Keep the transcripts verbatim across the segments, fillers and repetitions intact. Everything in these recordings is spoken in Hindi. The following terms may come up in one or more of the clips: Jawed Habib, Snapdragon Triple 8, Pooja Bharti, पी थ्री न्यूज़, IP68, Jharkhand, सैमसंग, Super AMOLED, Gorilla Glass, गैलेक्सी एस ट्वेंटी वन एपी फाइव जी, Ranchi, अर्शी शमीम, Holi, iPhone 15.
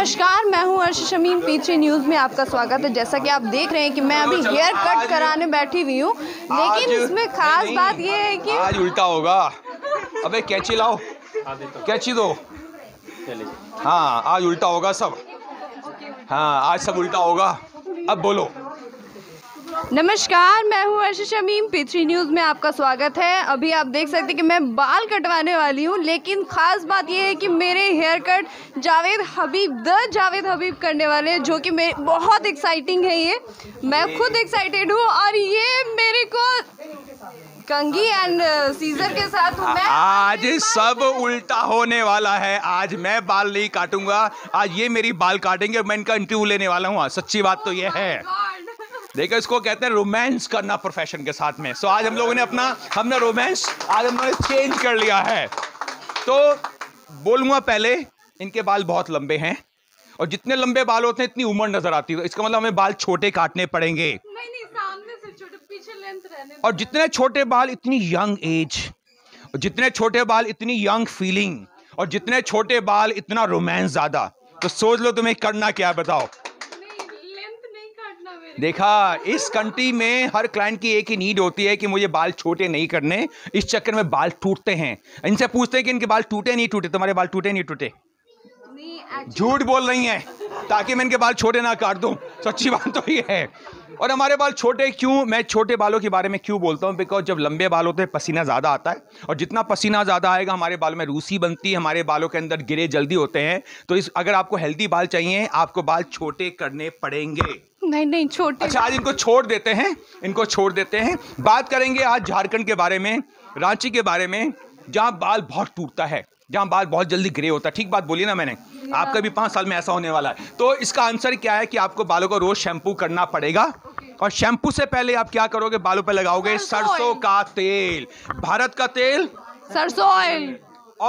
नमस्कार, मैं हूं अर्शी शमीम। पी थ्री न्यूज़ में आपका स्वागत है। जैसा कि आप देख रहे हैं कि मैं अभी हेयर कट कराने बैठी हुई हूं, लेकिन इसमें खास बात ये है कि आज उल्टा होगा। अबे कैंची लाओ, कैंची दो। हाँ, आज उल्टा होगा सब। हाँ, आज सब उल्टा होगा। अब बोलो। नमस्कार, मैं हूं राशि शमीम। पी थ्री न्यूज़ में आपका स्वागत है। अभी आप देख सकते हैं कि मैं बाल कटवाने वाली हूं, लेकिन ख़ास बात यह है कि मेरे hair cut Javed Habib the Javed Habib करने वाले हैं, जो कि मेरे बहुत एक्साइटिंग है। ये मैं खुद एक्साइटेड हूं और ये मेरे को कंघी एंड सीजर के साथ मैं आज सब उल्टा होने वाला है। आज मैं बाल नहीं काटूंगा, आज ये मेरी बाल काटेंगे। मैं इनका इंटरव्यू लेने वाला हूँ। सच्ची बात तो ये है, देखो इसको कहते हैं रोमांस करना प्रोफेशन के साथ में। सो आज हम लोगों ने अपना हमने रोमांस आज हम लोगों ने चेंज कर लिया है। तो बोलूँगा पहले, इनके बाल बहुत लंबे हैं और जितने लंबे बाल होते हैं इतनी उम्र नजर आती है। इसका मतलब हमें बाल छोटे काटने पड़ेंगे। और जितने छोटे बाल इतनी यंग एज, और जितने छोटे बाल इतनी यंग फीलिंग, और जितने छोटे बाल इतना रोमांस ज़्यादा। तो सोच लो तुम्हें करना क्या, बताओ। देखा, इस कंट्री में हर क्लाइंट की एक ही नीड होती है कि मुझे बाल छोटे नहीं करने। इस चक्कर में बाल टूटते हैं। इनसे पूछते हैं कि इनके बाल टूटे नहीं टूटे। तुम्हारे बाल टूटे नहीं टूटे? झूठ बोल रही है ताकि मैं इनके बाल छोटे ना काट दूं। सच्ची बात तो ये है। और हमारे बाल छोटे क्यों, मैं छोटे बालों के बारे में क्यों बोलता हूँ? बिकॉज जब लंबे बाल होते हैं पसीना ज़्यादा आता है, और जितना पसीना ज़्यादा आएगा हमारे बाल में रूसी बनती है, हमारे बालों के अंदर गिरे जल्दी होते हैं। तो इस अगर आपको हेल्दी बाल चाहिए, आपको बाल छोटे करने पड़ेंगे। नहीं नहीं छोटे। अच्छा, आज इनको छोड़ देते हैं, इनको छोड़ देते हैं। बात करेंगे आज झारखंड के बारे में, रांची के बारे में, जहाँ बाल बहुत टूटता है, जहाँ बाल बहुत जल्दी ग्रे होता है। ठीक बात बोली ना मैंने? आपका भी पाँच साल में ऐसा होने वाला है। तो इसका आंसर क्या है कि आपको बालों को रोज़ शैम्पू करना पड़ेगा। और शैम्पू से पहले आप क्या करोगे? बालों पे लगाओगे सरसों का तेल, भारत का तेल, सरसों ऑयल।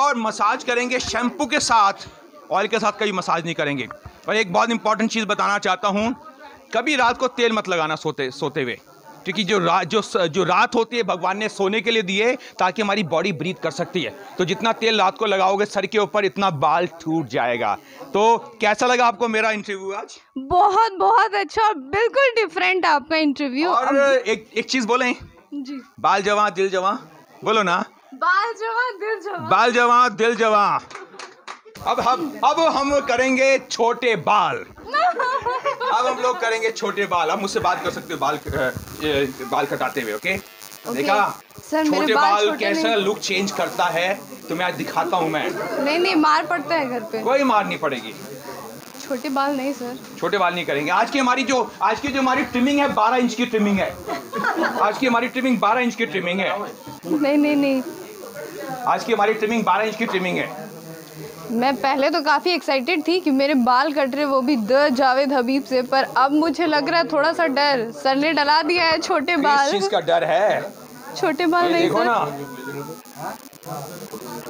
और मसाज करेंगे शैम्पू के साथ, ऑयल के साथ कभी मसाज नहीं करेंगे। और एक बहुत इंपॉर्टेंट चीज़ बताना चाहता हूँ, कभी रात को तेल मत लगाना सोते सोते हुए, क्योंकि जो रात जो जो रात होती है भगवान ने सोने के लिए दी है ताकि हमारी बॉडी ब्रीथ कर सकती है। तो जितना तेल रात को लगाओगे सर के ऊपर, इतना बाल टूट जाएगा। तो कैसा लगा आपको मेरा इंटरव्यू आज? बहुत बहुत अच्छा और बिल्कुल डिफरेंट आपका इंटरव्यू। और एक एक चीज़ बोलें जी, बाल जवां दिल जवां। बोलो ना, बाल जवां दिल जवां, बाल जवां दिल जवां। अब हम अब हम करेंगे छोटे बाल। अब हम लोग करेंगे छोटे बाल। आप मुझसे बात कर सकते हो बाल बाल कटाते हुए। ओके, देखा सर, छोटे बाल, बाल कैसा लुक चेंज करता है। तुम्हें आज दिखाता हूँ मैं। नहीं नहीं, मार पड़ता है घर पे। कोई मार नहीं पड़ेगी। छोटे बाल नहीं सर, छोटे बाल नहीं करेंगे। आज की हमारी जो आज की जो हमारी ट्रिमिंग है बारह इंच की ट्रिमिंग है। आज की हमारी ट्रिमिंग बारह इंच की ट्रिमिंग है। नहीं नहीं नहीं, आज की हमारी ट्रिमिंग बारह इंच की ट्रिमिंग है। मैं पहले तो काफ़ी एक्साइटेड थी कि मेरे बाल कट रहे, वो भी द जावेद हबीब से, पर अब मुझे लग रहा है थोड़ा सा डर सर ने डला दिया है। छोटे बाल इसका डर है, छोटे बाल नहीं देखो ना।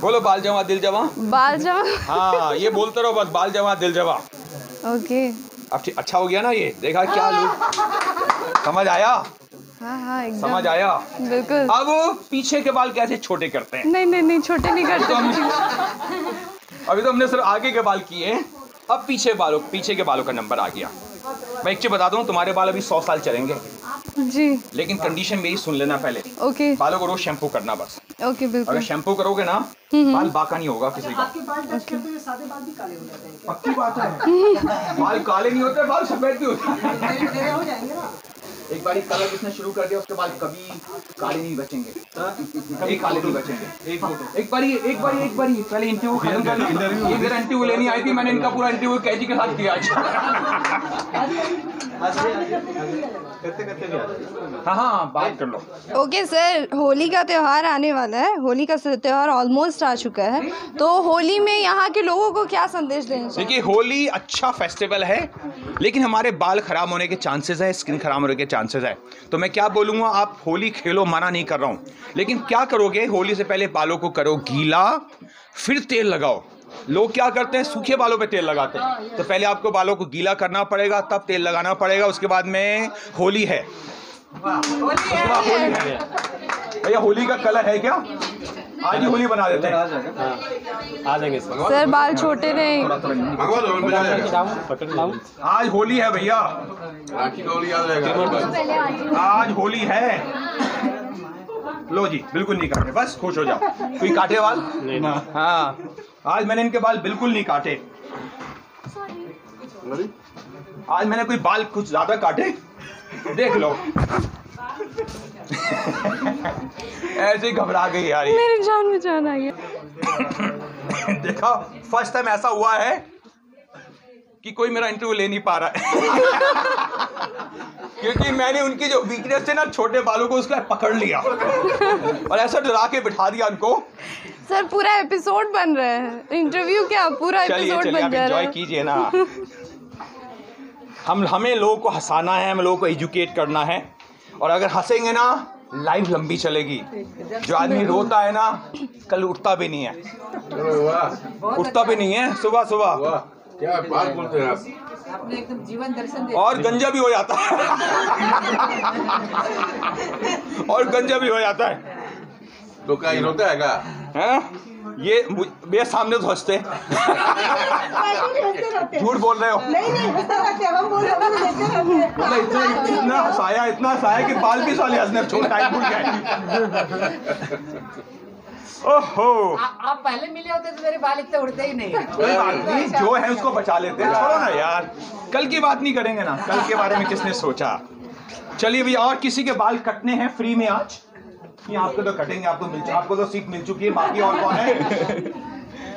बोलो बाल जमा दिल जमा, बाल जमा। हाँ, ये बोलते रहो बस, बाल जमा दिल जमा। ओके, अब अच्छा हो गया ना? ये देखा क्या लुक, समझ आया? हाँ हाँ, एकदम समझ आया, बिल्कुल। अब पीछे के बाल कैसे छोटे करते हैं? नहीं नहीं नहीं, छोटे नहीं करते। अभी तो हमने सिर्फ आगे के बाल किए, अब पीछे बालों पीछे के बालों का नंबर आ गया। मैं एक चीज बता दूं, तुम्हारे बाल अभी सौ साल चलेंगे जी, लेकिन कंडीशन मेरी सुन लेना पहले। ओके, बालों को रोज शैम्पू करना बस। ओके, बिल्कुल। अगर शैम्पू करोगे ना, बाल बाका नहीं होगा किसी का। पक्की बात है, बाल काले नहीं होते, बाल सफेद भी होते। एक बार कलर किसने शुरू कर दिया उसके बाद कभी काले नहीं बचेंगे, कभी काले नहीं बचेंगे। एक फोटो एक बार एक बार एक बार पहले इंटरव्यू खत्म कर लिया। ये मेरा इंटरव्यू लेनी आई थी, मैंने इनका पूरा इंटरव्यू कैची के साथ किया। हाँ हाँ, बात कर लो। ओके सर, होली का त्यौहार आने वाला है। होली का त्यौहार ऑलमोस्ट आ चुका है, तो होली में यहाँ के लोगों को क्या संदेश देना चाहिए? देखिए, होली अच्छा फेस्टिवल है, लेकिन हमारे बाल खराब होने के चांसेस है, स्किन खराब होने के चांसेस है। तो मैं क्या बोलूँगा, आप होली खेलो, मना नहीं कर रहा हूँ, लेकिन क्या करोगे, होली से पहले बालों को करो गीला, फिर तेल लगाओ। लोग क्या करते हैं, सूखे बालों पे तेल लगाते हैं। तो पहले आपको बालों को गीला करना पड़ेगा, तब तेल लगाना पड़ेगा। उसके बाद में होली है। भैया, होली का कलर है क्या? आज ही होली बना देते हैं। आ जाएंगे सर, बाल छोटे नहीं, आज होली है भैया, आज होली है। लो जी, बिल्कुल नहीं काटे, बस खुश हो जाओ। कोई काटे बाल नहीं। हाँ, आज मैंने इनके बाल बिल्कुल नहीं काटे। आज मैंने कोई बाल कुछ ज्यादा काटे, देख लो। ऐसे घबरा गई यार, मेरी जान में जान आ गया। देखा, फर्स्ट टाइम ऐसा हुआ है कि कोई मेरा इंटरव्यू ले नहीं पा रहा है। क्योंकि मैंने उनकी जो वीकनेस है ना, छोटे बालों को, उसका पकड़ लिया और ऐसा डरा के बिठा दिया उनको। सर, पूरा एपिसोड बन रहा है, इंटरव्यू क्या, पूरा एपिसोड बन रहा है। एंजॉय कीजिए ना। हम हमें लोगों को हंसाना है, हम लोगों को एजुकेट करना है, और अगर हंसेंगे ना, लाइफ लंबी चलेगी। जो आदमी रोता है ना, कल उठता भी नहीं है, उठता भी नहीं है सुबह सुबह। क्या बात बोलते हैं आप, आपने एकदम जीवन दर्शन दे। और गंजा भी हो जाता है। और गंजा भी हो जाता है तो क्या ये रोता है क्या? ये मेरे सामने तो हंसते, झूठ बोल रहे हो। नहीं नहीं, इतना हंसाया, इतना हंसाया कि बाल किस वाले हंसने छोड़ टाइम भूल गए। ओहो, आ, आप पहले मिले होते तो मेरे बाल इतने उड़ते ही नहीं। नहीं, जो है उसको बचा लेते हैं, छोड़ो ना यार। कल की बात नहीं करेंगे ना, कल के बारे में किसने सोचा। चलिए भैया, और किसी के बाल कटने हैं फ्री में आज? नहीं, आपको तो कटेंगे, आपको मिल चुकी, आपको तो सीट मिल चुकी है। बाकी और कौन है?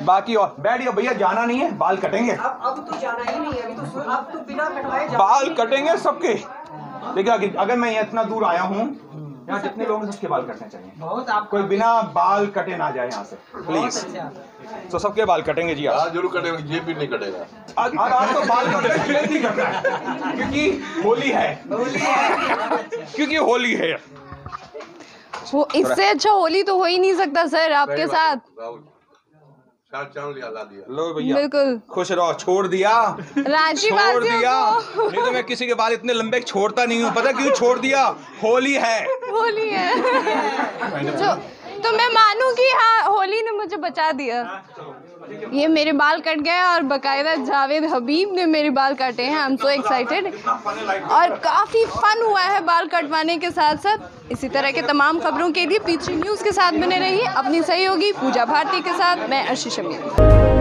बाकी और बैठिए भैया, जाना नहीं है, बाल कटेंगे। अब अब तो जाना ही नहीं है, अभी तो अब तो बिना कटवाए बाल कटेंगे सबके। देखिए, अगर मैं इतना दूर आया हूँ, यहाँ कितने लोगों ने सबके बाल कटने चाहिए, बहुत। आप कोई बिना बाल कटे ना जाए यहाँ से, प्लीज। तो सबके बाल कटेंगे जी, आज जरूर कटेंगे, ये भी नहीं कटेगा। आज आज तो बाल कटने नहीं करना है, क्योंकि होली है, क्योंकि होली है। वो इससे अच्छा होली तो हो ही नहीं सकता सर आपके साथ। लो भैया, बिल्कुल खुश रहो। छोड़ दिया, रांची छोड़ दिया। नहीं तो मैं किसी के बाल इतने लंबे छोड़ता नहीं हूँ, पता क्यों छोड़ दिया? होली है, होली है। तो, तो मैं मानूं कि हाँ, होली ने मुझे बचा दिया। ये मेरे बाल कट गए और बकायदा जावेद हबीब ने मेरे बाल काटे हैं। आई एम सो एक्साइटेड, और काफ़ी फन हुआ है बाल कटवाने के साथ साथ। इसी तरह के तमाम खबरों के लिए पी थ्री न्यूज़ के साथ बने रहिए। अपनी सहयोगी पूजा भारती के साथ मैं रशी शमीम।